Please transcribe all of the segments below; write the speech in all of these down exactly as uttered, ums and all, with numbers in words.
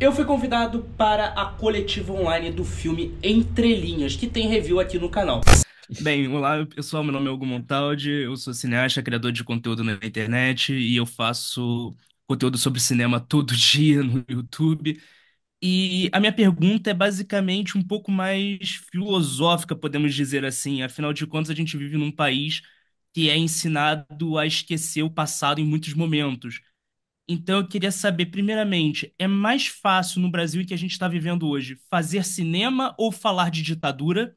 Eu fui convidado para a coletiva online do filme Entrelinhas, que tem review aqui no canal. Bem, olá pessoal, meu nome é Hugo Montaldi, eu sou cineasta, criador de conteúdo na internet e eu faço conteúdo sobre cinema todo dia no YouTube. E a minha pergunta é basicamente um pouco mais filosófica, podemos dizer assim. Afinal de contas, a gente vive num país que é ensinado a esquecer o passado em muitos momentos. Então, eu queria saber, primeiramente, é mais fácil no Brasil que a gente está vivendo hoje fazer cinema ou falar de ditadura?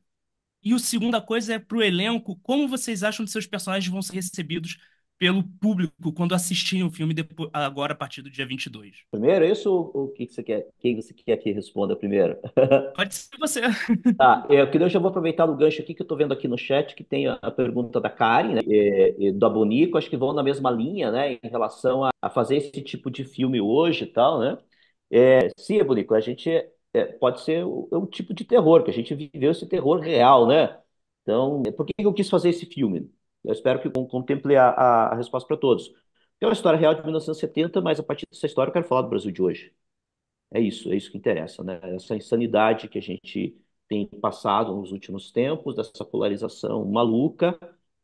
E a segunda coisa é, para o elenco, como vocês acham que seus personagens vão ser recebidos pelo público quando assistirem o filme depois, agora, a partir do dia vinte e dois? Primeiro, isso ou o que você quer? Quem você quer que responda primeiro? Pode ser você. Tá, eu, eu já vou aproveitar o gancho aqui, que eu estou vendo aqui no chat, que tem a, a pergunta da Karen, né, e, e do Abonico, acho que vão na mesma linha, né, em relação a, a fazer esse tipo de filme hoje e tal, né? É, sim, Abonico, a gente é, pode ser um, um tipo de terror, que a gente viveu esse terror real, né? Então, por que eu quis fazer esse filme? Eu espero que contemple a, a, a resposta para todos. É uma história real de mil novecentos e setenta, mas a partir dessa história eu quero falar do Brasil de hoje. É isso, é isso que interessa, né? Essa insanidade que a gente tem passado nos últimos tempos, dessa polarização maluca,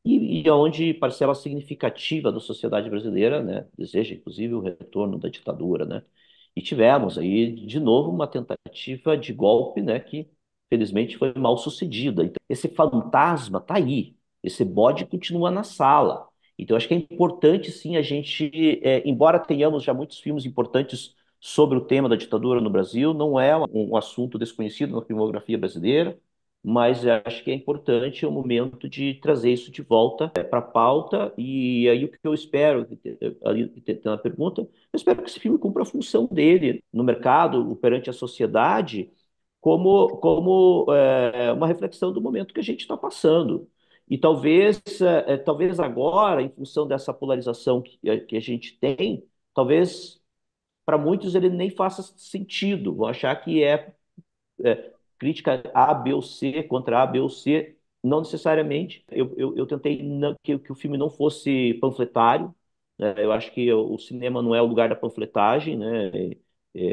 e, e onde parcela significativa da sociedade brasileira, né, deseja, inclusive, o retorno da ditadura, né? E tivemos aí, de novo, uma tentativa de golpe, né, que, felizmente, foi mal sucedida. Então, esse fantasma está aí. Esse bode continua na sala. Então, acho que é importante, sim, a gente... É, embora tenhamos já muitos filmes importantes sobre o tema da ditadura no Brasil, não é um assunto desconhecido na filmografia brasileira, mas acho que é importante o momento de trazer isso de volta é, para a pauta. E aí o que eu espero, ali na pergunta, eu espero que esse filme cumpra a função dele no mercado, perante a sociedade, como, como é, uma reflexão do momento que a gente está passando. E talvez, é, talvez agora, em função dessa polarização que, que a gente tem, talvez para muitos ele nem faça sentido. Vão achar que é, é crítica A, B ou C, contra A, B ou C. Não necessariamente. Eu, eu, eu tentei não, que, que o filme não fosse panfletário. Né? Eu acho que o cinema não é o lugar da panfletagem, né? É,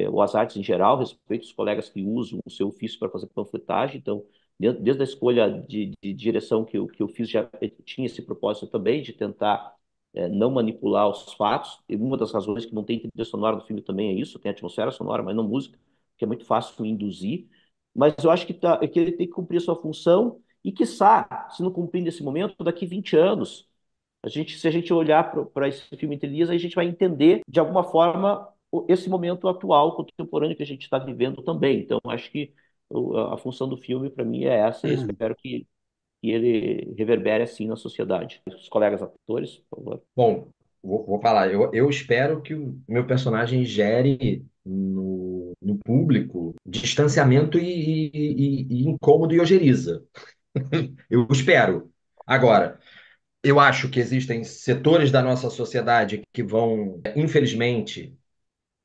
é, ou as artes em geral, respeito os colegas que usam o seu ofício para fazer panfletagem. Então, desde a escolha de, de direção que eu, que eu fiz, já tinha esse propósito também, de tentar é, não manipular os fatos. E uma das razões que não tem trilha sonora no filme também é isso, tem atmosfera sonora, mas não música, que é muito fácil induzir. Mas eu acho que, tá, que ele tem que cumprir a sua função e, quiçá, se não cumprir nesse momento, daqui vinte anos, a gente, se a gente olhar para esse filme Entrelinhas, a gente vai entender, de alguma forma, esse momento atual, contemporâneo que a gente está vivendo também. Então, acho que a função do filme, para mim, é essa. E espero que, que ele reverbere, assim, na sociedade. Os colegas atores, por favor. Bom, vou, vou falar. Eu, eu espero que o meu personagem gere no, no público distanciamento e, e, e, e incômodo e ojeriza. Eu espero. Agora, eu acho que existem setores da nossa sociedade que vão, infelizmente,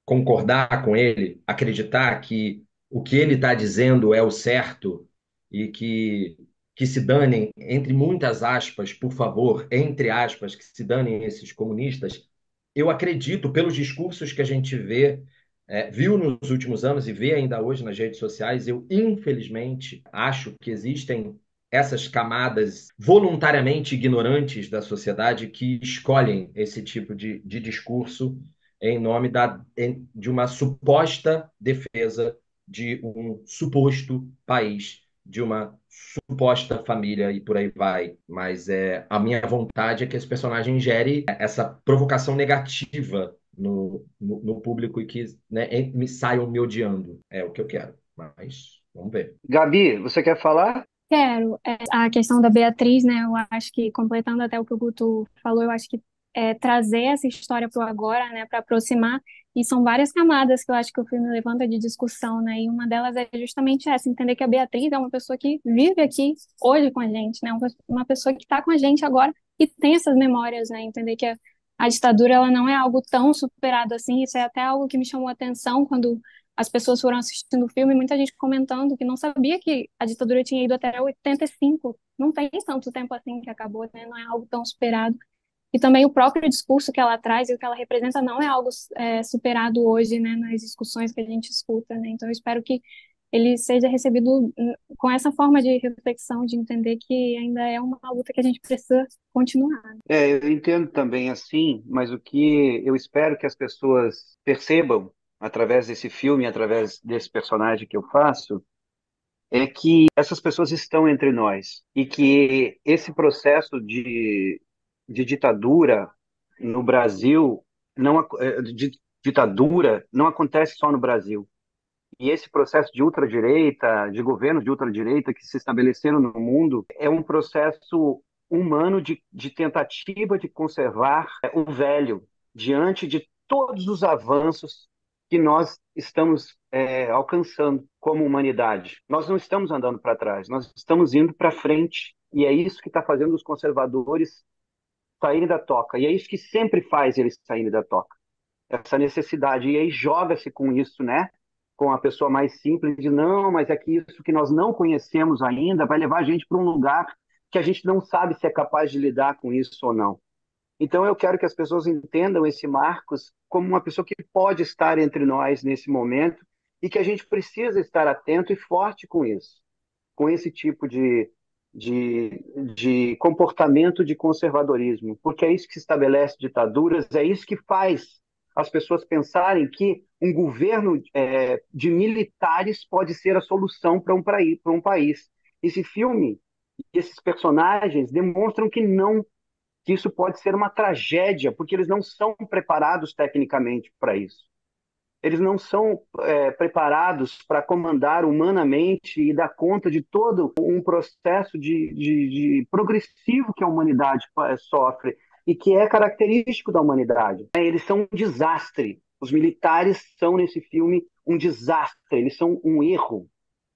concordar com ele, acreditar que o que ele está dizendo é o certo e que, que se danem, entre muitas aspas, por favor, entre aspas, que se danem esses comunistas. Eu acredito, pelos discursos que a gente vê, é, viu nos últimos anos e vê ainda hoje nas redes sociais, eu, infelizmente, acho que existem essas camadas voluntariamente ignorantes da sociedade que escolhem esse tipo de, de discurso em nome da, em, de uma suposta defesa de um suposto país, de uma suposta família e por aí vai. Mas é, a minha vontade é que esse personagem gere essa provocação negativa no, no, no público e que, né, me saiam me odiando. É o que eu quero, mas vamos ver. Gabi, você quer falar? Quero. A questão da Beatriz, né, eu acho que, completando até o que o Guto falou, eu acho que é, trazer essa história para o agora, né, para aproximar. E são várias camadas que eu acho que o filme levanta de discussão, né? E uma delas é justamente essa, entender que a Beatriz é uma pessoa que vive aqui hoje com a gente, né? Uma pessoa que está com a gente agora e tem essas memórias, né? Entender que a, a ditadura, ela não é algo tão superado assim. Isso é até algo que me chamou a atenção quando as pessoas foram assistindo o filme, muita gente comentando que não sabia que a ditadura tinha ido até oitenta e cinco. Não tem tanto tempo assim que acabou, né? Não é algo tão superado. e também o próprio discurso que ela traz e o que ela representa não é algo é, superado hoje, né, nas discussões que a gente escuta, né? Então eu espero que ele seja recebido com essa forma de reflexão, de entender que ainda é uma luta que a gente precisa continuar. É, eu entendo também assim, mas o que eu espero que as pessoas percebam através desse filme, através desse personagem que eu faço, é que essas pessoas estão entre nós e que esse processo de, de ditadura no Brasil, não, de ditadura não acontece só no Brasil. E esse processo de ultradireita, de governos de ultradireita que se estabeleceram no mundo, é um processo humano de, de tentativa de conservar o velho diante de todos os avanços que nós estamos é, alcançando como humanidade. Nós não estamos andando para trás, nós estamos indo para frente. E é isso que está fazendo os conservadores saírem da toca. E é isso que sempre faz eles saírem da toca. Essa necessidade. E aí joga-se com isso, né? Com a pessoa mais simples, de não, mas é que isso que nós não conhecemos ainda vai levar a gente para um lugar que a gente não sabe se é capaz de lidar com isso ou não. Então eu quero que as pessoas entendam esse Marcos como uma pessoa que pode estar entre nós nesse momento e que a gente precisa estar atento e forte com isso, com esse tipo de, de, de comportamento de conservadorismo, porque é isso que estabelece ditaduras, é isso que faz as pessoas pensarem que um governo é, de militares pode ser a solução para um, um país. Esse filme, esses personagens demonstram que não, que isso pode ser uma tragédia, porque eles não são preparados tecnicamente para isso. Eles não são é, preparados para comandar humanamente e dar conta de todo um processo de, de, de progressivo que a humanidade sofre, e que é característico da humanidade. Eles são um desastre. Os militares são, nesse filme, um desastre. Eles são um erro.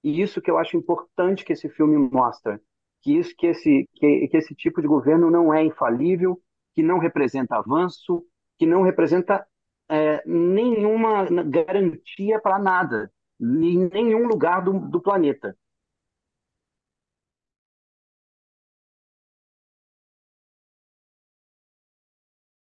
E isso que eu acho importante que esse filme mostra. Que, isso, que, esse, que, que esse tipo de governo não é infalível, que não representa avanço, que não representa é, nenhuma garantia para nada, em nenhum lugar do, do planeta.